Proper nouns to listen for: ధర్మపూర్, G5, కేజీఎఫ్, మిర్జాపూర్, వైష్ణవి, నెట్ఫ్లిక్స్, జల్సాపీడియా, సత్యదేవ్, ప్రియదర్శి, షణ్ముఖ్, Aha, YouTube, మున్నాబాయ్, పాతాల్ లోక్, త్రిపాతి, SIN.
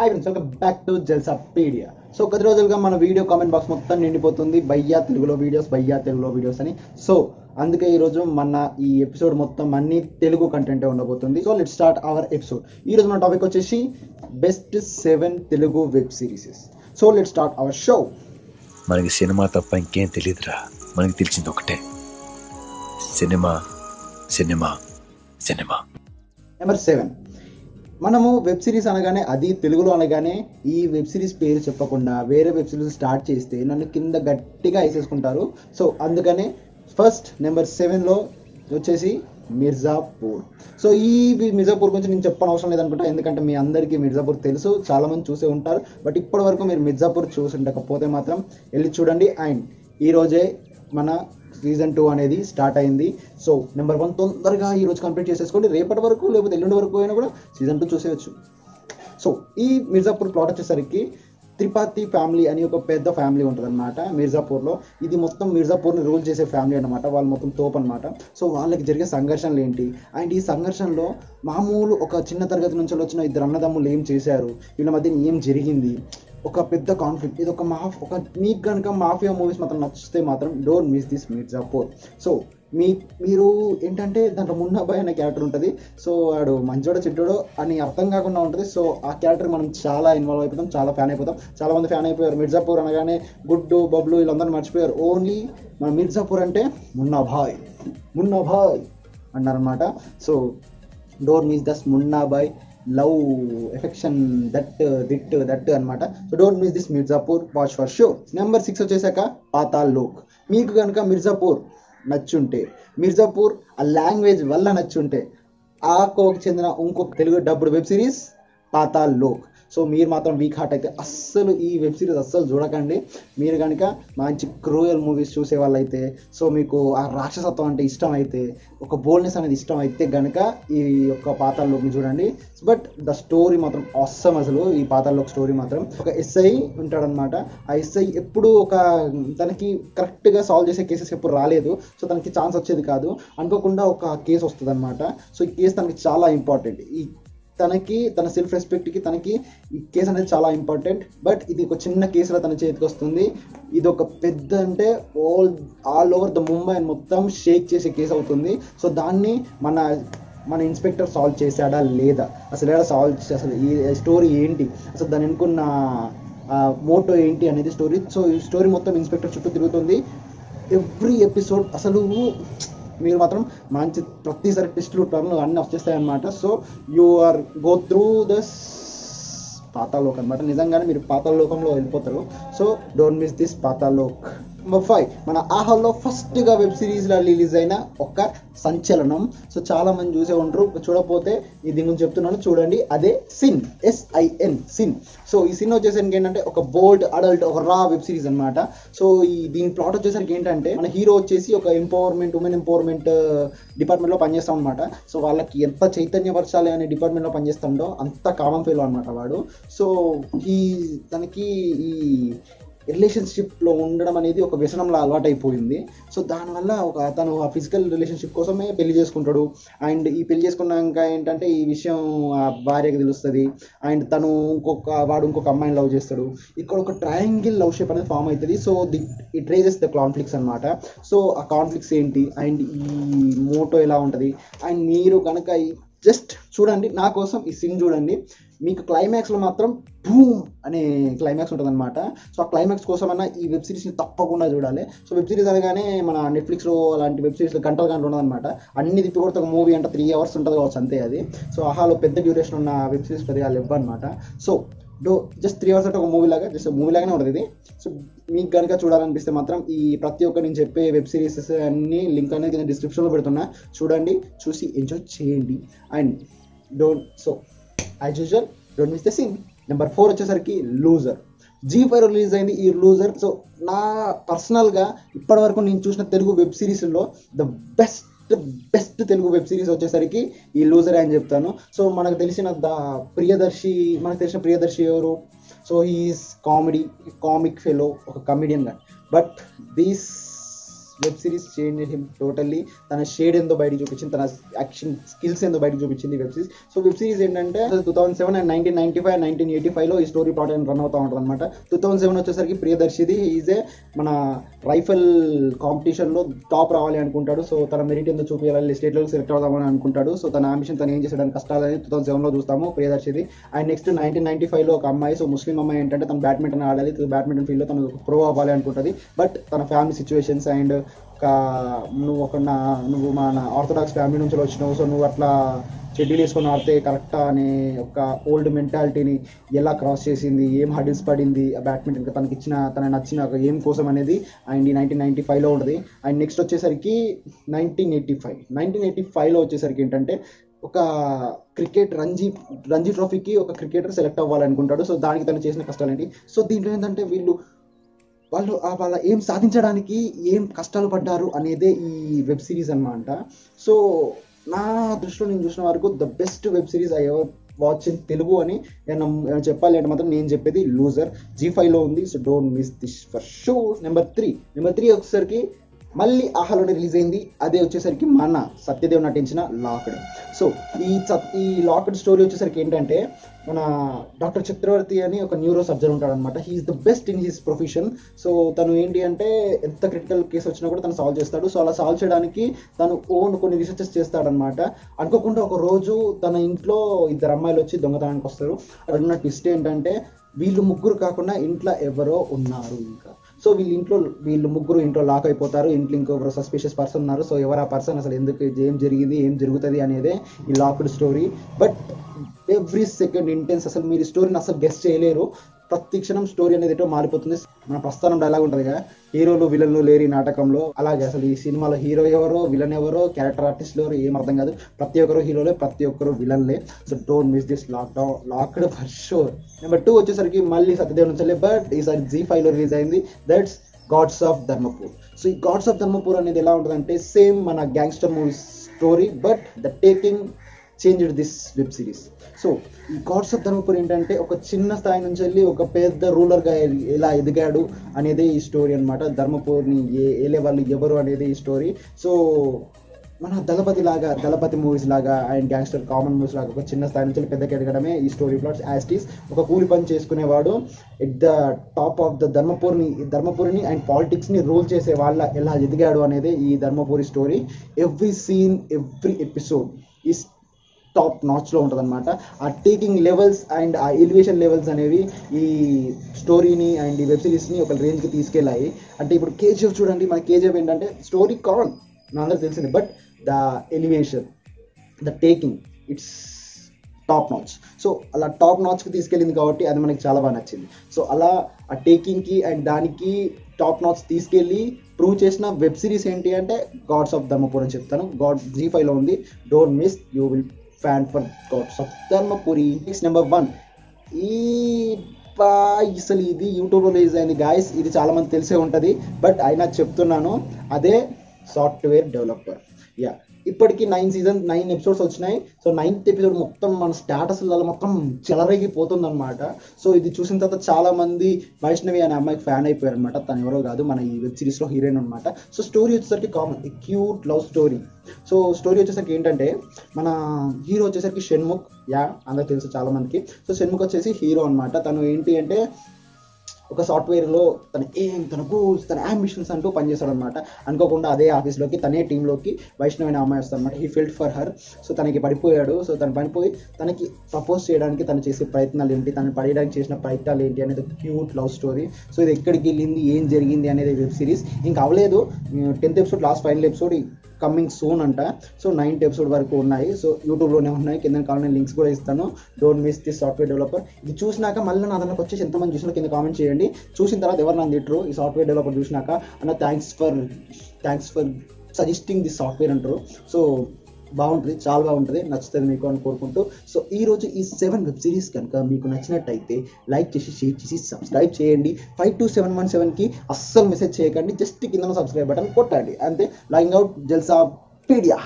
Hi friends, welcome back to జల్సాపీడియా. So కొద్ది రోజులుగా మన వీడియో కామెంట్ బాక్స్ మొత్తం నిండిపోతుంది భయ్యా తెలుగులో వీడియోస్, భయ్యా తెలుగులో వీడియోస్ అని. సో అందుకే ఈరోజు మన ఈ ఎపిసోడ్ మొత్తం అన్ని తెలుగు కంటెంటే ఉండబోతుంది. So let start our episode. ఈరోజు మన టాపిక్ వచ్చేసి best 7 Telugu web series. So let start our show. మనకి సినిమా తప్ప ఇంకేం తెలియదురా, మనకి తెలిసింది ఒకటే, సినిమా సినిమా సినిమా. నెంబర్ 7, మనము వెబ్ సిరీస్ అనగానే, అది తెలుగులో అనగానే ఈ వెబ్ సిరీస్ పేరు చెప్పకుండా వేరే వెబ్ సిరీస్ స్టార్ట్ చేస్తే నన్ను కింద గట్టిగా వేసేసుకుంటారు. సో అందుకనే ఫస్ట్ నెంబర్ 7లో వచ్చేసి మిర్జాపూర్. సో ఈ మిర్జాపూర్ గురించి నేను చెప్పని అవసరం లేదనుకుంటా, ఎందుకంటే మీ అందరికీ మిర్జాపూర్ తెలుసు, చాలామంది చూసే ఉంటారు. బట్ ఇప్పటి వరకు మీరు మిర్జాపూర్ చూసి ఉండకపోతే మాత్రం వెళ్ళి చూడండి. అండ్ ఈరోజే మన సీజన్ 2 అనేది స్టార్ట్ అయింది. సో నెంబర్ 1 తొందరగా ఈరోజు కంప్లీట్ చేసేసుకోండి. రేపటి వరకు లేకపోతే ఎల్లుండి వరకు అయినా కూడా సీజన్ 2 చూసేయచ్చు. సో ఈ మిర్జాపూర్ ప్లాట్ వచ్చేసరికి త్రిపాతి ఫ్యామిలీ అని ఒక పెద్ద ఫ్యామిలీ ఉంటుంది అనమాట మిర్జాపూర్లో. ఇది మొత్తం మిర్జాపూర్ని రూల్ చేసే ఫ్యామిలీ అనమాట, వాళ్ళు మొత్తం తోపు అనమాట. సో వాళ్ళకి జరిగే సంఘర్షణలు ఏంటి, అండ్ ఈ సంఘర్షణలో మామూలు ఒక చిన్న తరగతి నుంచి వచ్చిన ఇద్దరు అన్నదమ్ములు ఏం చేశారు, వీళ్ళ మధ్య ఏం జరిగింది, ఒక పెద్ద కాన్ఫ్లిక్ట్. ఇది ఒక మీకు కనుక మాఫియా మూవీస్ మాత్రం నచ్చితే మాత్రం don't miss this మిర్జాపూర్. So మీరు ఏంటంటే దాంట్లో మున్నాబాయ్ అనే క్యారెక్టర్ ఉంటుంది. సో వాడు మంచోడో చెడ్డోడో అని అర్థం కాకుండా ఉంటుంది. సో ఆ క్యారెక్టర్ మనం చాలా ఇన్వాల్వ్ అయిపోతాం, చాలా ఫ్యాన్ అయిపోతాం. చాలామంది ఫ్యాన్ అయిపోయారు మిర్జాపూర్ అనగానే, గుడ్డు బబ్లు వీళ్ళందరూ మర్చిపోయారు. ఓన్లీ మన మిర్జాపూర్ అంటే మున్నాబాయ్ మున్నాబాయ్ అన్నారనమాట. So don't miss this మున్నాబాయ్, love, affection, that దిట్ that అనమాట. So don't miss this మిర్జాపూర్, watch for sure. Number 6 వచ్చేసాక పాతాల్ లోక్. మీకు కనుక మిర్జాపూర్ నచ్చుంటే, మిర్జాపూర్ ఆ లాంగ్వేజ్ వల్ల నచ్చుంటే, ఆ కోకి చెందిన ఇంకొక Telugu dubbed web series పాతాల్ లోక్. So మీరు మాత్రం వీక్ హార్ట్ అయితే అస్సలు ఈ వెబ్ సిరీస్ అస్సలు చూడకండి. మీరు కనుక మంచి క్రూయల్ మూవీస్ చూసే వాళ్ళైతే, సో మీకు ఆ రాక్షసత్వం అంటే ఇష్టం అయితే, ఒక బోల్డ్నెస్ అనేది ఇష్టం అయితే కనుక ఈ యొక్క పాతాల్ లోక్ని చూడండి. బట్ ద స్టోరీ మాత్రం అస్సలు, అసలు ఈ పాతాల్ లోక్ స్టోరీ మాత్రం, ఒక ఎస్ఐ ఉంటాడనమాట. ఆ ఎస్ఐ ఎప్పుడు ఒక తనకి కరెక్ట్గా సాల్వ్ చేసే కేసెస్ ఎప్పుడు రాలేదు. సో తనకి ఛాన్స్ వచ్చేది కాదు, అనుకోకుండా ఒక కేసు వస్తుంది అనమాట. సో ఈ కేసు తనకి చాలా ఇంపార్టెంట్, ఈ తనకి, తన సెల్ఫ్ రెస్పెక్ట్కి తనకి ఈ కేసు అనేది చాలా ఇంపార్టెంట్. బట్ ఇది ఒక చిన్న కేసులో తన చేతికి వస్తుంది. ఇది ఒక పెద్ద, అంటే ఆల్ ఓవర్ ద ముంబై మొత్తం షేక్ చేసే కేసు అవుతుంది. సో దాన్ని మన ఇన్స్పెక్టర్ సాల్వ్ చేశాడా లేదా, అసలు ఎలా సాల్వ్, అసలు ఈ స్టోరీ ఏంటి, అసలు దాని అనుకున్న మోటో ఏంటి అనేది స్టోరీ. సో ఈ స్టోరీ మొత్తం ఇన్స్పెక్టర్ చుట్టూ తిరుగుతుంది ఎవ్రీ ఎపిసోడ్. అసలు మీరు మాత్రం మంచి ప్రతిసారి టెస్ట్లు టర్న్లు అన్నీ వచ్చేస్తాయన్నమాట. So you are go through this పాతాల్ లోక్ అనమాట. నిజంగానే మీరు పాతాల్ లోకంలో వెళ్ళిపోతారు. So don't miss this పాతాల్ లోక్. Number 5, మన ఆహాలో ఫస్ట్గా వెబ్ సిరీస్లో రిలీజ్ అయిన ఒక సంచలనం. సో చాలామంది చూసే ఉంటారు, చూడకపోతే దీని గురించి చెప్తున్నాను, చూడండి. అదే సిన్, SIN, సిన్. సో ఈ సిన్ వచ్చేసరికి ఏంటంటే ఒక బోల్డ్ అడల్ట్, ఒక రా వెబ్ సిరీస్ అనమాట. సో ఈ దీని ప్లాట్ వచ్చేసరికి ఏంటంటే, మన హీరో వచ్చేసి ఒక ఎంపవర్మెంట్, ఉమెన్ ఎంపవర్మెంట్ డిపార్ట్మెంట్లో పనిచేస్తాం అనమాట. సో వాళ్ళకి ఎంత చైతన్యపరచాలి అనే డిపార్ట్మెంట్లో పనిచేస్తాడో అంత కామన్ ఫెలో అనమాట వాడు. సో ఈ తనకి ఈ రిలేషన్షిప్లో ఉండడం అనేది ఒక వ్యసనంలో అలవాటైపోయింది. సో దానివల్ల ఒక తను ఆ ఫిజికల్ రిలేషన్షిప్ కోసమే పెళ్లి చేసుకుంటాడు. అండ్ ఈ పెళ్లి చేసుకున్నాక ఏంటంటే ఈ విషయం ఆ భార్యకి తెలుస్తుంది. అండ్ తను వాడు ఇంకొక అమ్మాయిని లవ్ చేస్తాడు. ఇక్కడ ఒక ట్రయాంగిల్ లవ్ షేప్ అనేది ఫామ్ అవుతుంది. So it raises the conflicts అనమాట. సో ఆ కాన్ఫ్లిక్ట్స్ ఏంటి, అండ్ ఈ మోటో ఎలా ఉంటుంది, అండ్ మీరు కనుక జస్ట్ చూడండి, నా కోసం ఈ సిన్ చూడండి. మీకు క్లైమాక్స్లో మాత్రం బూమ్ అనే క్లైమాక్స్ ఉంటుంది అనమాట. సో ఆ క్లైమాక్స్ కోసమైనా ఈ వెబ్ సిరీస్ని తప్పకుండా చూడాలి. సో వెబ్ సిరీస్ అనగానే మన నెట్ఫ్లిక్స్లో అలాంటి వెబ్ సిరీస్లో గంటలు ఉండదనమాట, అన్ని తిప్పి కొడుతూ ఒక మూవీ అంటే 3 hours ఉంటుంది కావచ్చు, అంతే అది. సో ఆహాలో పెద్ద డ్యూరేషన్ ఉన్న వెబ్ సిరీస్ పెద్దగా ఇవ్వనమాట. సో జస్ట్ 3 hours అంటే ఒక మూవీ లాగా, జస్ట్ మూవీ లాగానే ఉంటుంది ఇది. సో మీకు కనుక చూడాలనిపిస్తే మాత్రం ఈ ప్రతి ఒక్క నేను చెప్పే వెబ్ సిరీసెస్ అన్ని లింక్ అనేది కింద డిస్క్రిప్షన్లో పెడుతున్నా, చూడండి, చూసి ఎంజాయ్ చేయండి. And as usual don't miss the sin. Number 4 వచ్చేసరికి లూజర్. G5 రిలీజ్ అయింది ఈ లూజర్. సో నా పర్సనల్గా ఇప్పటివరకు నేను చూసిన తెలుగు వెబ్ సిరీస్లో the best Telugu web series వచ్చేసరికి ఈ లూజర్ అని చెప్తాను. సో మనకు తెలిసిన ప్రియదర్శి ఎవరు, so he's comedy comic fellow, ఒక కమెడియన్ గా. But this web series change him totally. తన షేడ్ ఎంతో బయటకు చూపించింది, తన యాక్షన్ స్కిల్స్ ఎంతో బయటకు చూపించింది web series. So web series ఏంటంటే 2007 అండ్ 1995 అండ్ 1985లో ఈ స్టోరీ ప్లాట్ అని రన్ అవుతూ ఉంటుంది అనమాట. 2007 వచ్చేసరికి ప్రియదర్శిది ఈజ్ ఏ మన రైఫల్ కాంపిటీషన్లో టాప్ రావాలి అనుకుంటాడు. సో తన మెరిట్ ఎంతో చూపించాలి, స్టేట్లో సెలెక్ట్ అవుదామని అనుకుంటాడు. సో తన అంబిషన్ తను ఏం చేసాడని కష్టాలని 2007లో చూస్తాము ప్రియదర్శిది. అండ్ నెక్స్ట్ 1995లో ఒక అమ్మాయి, సో ముస్లిం అమ్మాయి ఏంటంటే తను బ్యాడ్మింటన్ ఆడాలి, బ్యాడ్మింటన్ ఫీల్డ్లో తను ప్రో అవ్వాలి అనుకుంటుంది. బట్ తన ఫ్యామిలీ సిచ్యువేషన్స్ అండ్ నువ్వు మన ఆర్థడాక్స్ ఫ్యామిలీ నుంచి వచ్చినావు, సో నువ్వు అట్లా షెడ్యూల్ వేసుకొని ఆడితే కరెక్టా అనే ఒక ఓల్డ్ మెంటాలిటీని ఎలా క్రాస్ చేసింది, ఏం హర్డిల్స్ పడింది బ్యాడ్మింటన్కి, తనకి ఇచ్చిన తన నచ్చిన ఏం కోసం అనేది అండ్ 1995లో ఉంటుంది. అండ్ నెక్స్ట్ వచ్చేసరికి 1985లో వచ్చేసరికి ఏంటంటే ఒక క్రికెట్ రంజీ ట్రోఫీకి ఒక క్రికెటర్ సెలెక్ట్ అవ్వాలనుకుంటాడు. సో దానికి తను చేసిన కష్టాలేంటి. సో దీంట్లో ఏంటంటే వాళ్ళు వాళ్ళ ఏం సాధించడానికి ఏం కష్టాలు పడ్డారు అనేదే ఈ వెబ్ సిరీస్ అన్నమాట. సో నా దృష్టిలో నేను చూసిన వరకు the best web series I ever watch in Telugu అని నేను చెప్పాలి అంటే మాత్రం నేను చెప్పేది లూజర్. G5లో ఉంది, so don't miss this for sure. Number three వచ్చేసరికి మళ్ళీ ఆహాలోనే రిలీజ్ అయింది. అదే వచ్చేసరికి మన సత్యదేవ్ నటించిన లాక్డ్. సో ఈ లాక్డ్ స్టోరీ వచ్చేసరికి ఏంటంటే మన డాక్టర్ చక్రవర్తి అని ఒక న్యూరో సర్జన్ ఉంటాడనమాట. He's the best in his profession. So తను ఏంటి అంటే ఎంత క్రిటికల్ కేసు వచ్చినా కూడా తను సాల్వ్ చేస్తాడు. సో అలా సాల్వ్ చేయడానికి తను ఓన్ కొన్ని రీసెర్చెస్ చేస్తాడనమాట. అనుకోకుండా ఒక రోజు తన ఇంట్లో ఇద్దరు అమ్మాయిలు వచ్చి దొంగతనానికి వస్తారు. అక్కడ ఉన్న ట్విస్ట్ ఏంటంటే వీళ్ళు ముగ్గురు కాకుండా ఇంట్లో ఎవరో ఉన్నారు ఇంకా. సో వీళ్ళు ముగ్గురు ఇంట్లో లాక్ అయిపోతారు. ఇంట్లో ఇంకొకరు సస్పిషియస్ పర్సన్ ఉన్నారు. సో ఎవరు ఆ పర్సన్, అసలు ఎందుకు, ఏం జరిగింది, ఏం జరుగుతుంది అనేదే ఈ locked story. But every second intense. అసలు మీరు ఈ స్టోరీని అసలు గెస్ చేయలేరు. ప్రతి క్షణం స్టోరీ అనేది ఏటో మారిపోతుంది. మన ప్రస్థానం డైలాగ్ ఉంటుంది కదా, హీరోలు విలన్లు లేరు ఈ నాటకంలో. అలాగే అసలు ఈ సినిమాలో హీరో ఎవరో విలన్ ఎవరో క్యారెక్టర్ ఆర్టిస్టులు ఎవరో ఏం అర్థం కాదు. ప్రతి ఒక్కరు హీరోలే, ప్రతి ఒక్కరు విలన్లే. So don't miss this locked for sure. Number 2 వచ్చేసరికి మళ్ళీ సత్యదేవ్ నుంచలే, బట్ ఈసారి G5లో రిలీజ్ అయింది. That's God's of ధర్మపూర్. So ఈ గాడ్స్ ఆఫ్ ధర్మపూర్ అనేది ఎలా ఉంటుందంటే సేమ్ మన gangster movie story, but the taking changed this web series. So ఈ గాడ్స్ ఆఫ్ ధర్మపూర్ ఏంటంటే ఒక చిన్న స్థాయి నుంచి వెళ్ళి ఒక పెద్ద రూలర్గా ఎలా ఎదిగాడు అనేది ఈ స్టోరీ అనమాట. ధర్మపూర్ని ఏ లెవెల్ ఎవరు అనేది ఈ స్టోరీ. సో మన దళపతి మూవీస్ లాగా అండ్ గ్యాంగ్స్టర్ కామన్ మూవీస్ లాగా ఒక చిన్న స్థాయి నుంచి పెద్దకి ఎదగడమే ఈ స్టోరీ ప్లాట్స్. యాస్టీస్ ఒక కూలి పని చేసుకునేవాడు at the top of the ధర్మపూర్ని అండ్ పాలిటిక్స్ని రూల్ చేసే వాళ్ళ ఎలా ఎదిగాడు అనేది ఈ Dharmapuri story. Every scene, every episode is top నాచ్లో ఉంటుంది అనమాట. ఆ టేకింగ్ లెవెల్స్ అండ్ ఆ ఎలివేషన్ లెవెల్స్ అనేవి ఈ స్టోరీని అండ్ ఈ వెబ్ సిరీస్ని ఒక రేంజ్కి తీసుకెళ్ళాయి. అంటే ఇప్పుడు కేజీఎఫ్ చూడండి. మన కేజీఎఫ్ ఏంటంటే స్టోరీ కాన్ మనందరూ తెలిసింది, but the elevation, the taking, it's top notch. So అలా టాప్ నాచ్కి తీసుకెళ్ళింది కాబట్టి అది మనకి చాలా బాగా నచ్చింది. సో అలా ఆ టేకింగ్కి అండ్ దానికి టాప్ నాచ్ తీసుకెళ్ళి ప్రూవ్ చేసిన వెబ్ సిరీస్ ఏంటి అంటే గాడ్స్ ఆఫ్ ధర్మపూర్ అని చెప్తాను. G5లో ఉంది. Don't miss, you will fan for God's of Dharmapuri. Next number 1. అసలు ఇది యూట్యూబ్లో రిలీజ్ అయింది గాయస్. ఇది చాలామంది తెలిసే ఉంటుంది, బట్ అయినా చెప్తున్నాను. అదే సాఫ్ట్వేర్ డెవలపర్. యా, ఇప్పటికీ 9 seasons 9 episodes వచ్చినాయి. సో 9th ఎపిసోడ్ మొత్తం మన స్టాటస్లలో మొత్తం చెలరేగిపోతుంది అనమాట. సో ఇది చూసిన తర్వాత చాలామంది వైష్ణవి అనే అమ్మాయికి ఫ్యాన్ అయిపోయారు అనమాట. తను ఎవరో కాదు, మన ఈ వెబ్ సిరీస్లో హీరోయిన్ అనమాట. సో స్టోరీ వచ్చేసరికి common cute love story. So story వచ్చేసరికి ఏంటంటే మన హీరో వచ్చేసరికి షణ్ముఖ్. యా, అందరికి తెలుసు చాలామందికి. సో షణ్ముఖ్ వచ్చేసి హీరో అనమాట. తను ఏంటి అంటే ఒక సాఫ్ట్వేర్లో తన ఏం, తన గోల్స్, తన అంబిషన్స్ అంటూ పనిచేస్తాడు అనమాట. అనుకోకుండా అదే ఆఫీస్లోకి, తనే టీంలోకి వైష్ణవైన అమ్మాయి వస్తాడు అనమాట. He felt for her. So తనకి పడిపోయాడు. సో తను పడిపోయి తనకి ప్రపోజ్ చేయడానికి తను చేసే ప్రయత్నాలు ఏంటి, తను పడేయడానికి చేసిన ప్రయత్నాలు ఏంటి అనేది ఒక క్యూట్ లవ్ స్టోరీ. సో ఇది ఎక్కడికి వెళ్ళింది, ఏం జరిగింది అనేది వెబ్ సిరీస్. ఇంకా అవ్వలేదు, 10th episode last final episode coming soon అంట. సో 9th episode వరకు ఉన్నాయి. సో యూట్యూబ్లోనే ఉన్నాయి. కింద కావాలని లింక్స్ కూడా ఇస్తాను. Don't miss this software developer. ఇది చూసినాక మళ్ళీ నా దానికి వచ్చేసి ఎంతమంది చూసినా కింద కామెంట్ చేయండి. చూసిన తర్వాత ఎవరు నన్ను తిట్టరు. ఈ సాఫ్ట్వేర్ డెవలపర్ చూసినాక అన్న thanks for suggesting this software అంటారు. సో బాగుంటుంది, చాలా బాగుంటుంది, నచ్చుతుంది మీకు అని కోరుకుంటూ. సో ఈరోజు ఈ 7 వెబ్ సిరీస్ కనుక మీకు నచ్చినట్టయితే లైక్ చేసి, షేర్ చేసి, సబ్స్క్రైబ్ చేయండి. 52717కి అస్సలు మెసేజ్ చేయకండి. జస్ట్ కింద సబ్స్క్రైబ్ బటన్ కొట్టండి అంతే. లాగింగ్ అవుట్, జల్సా పీడియా.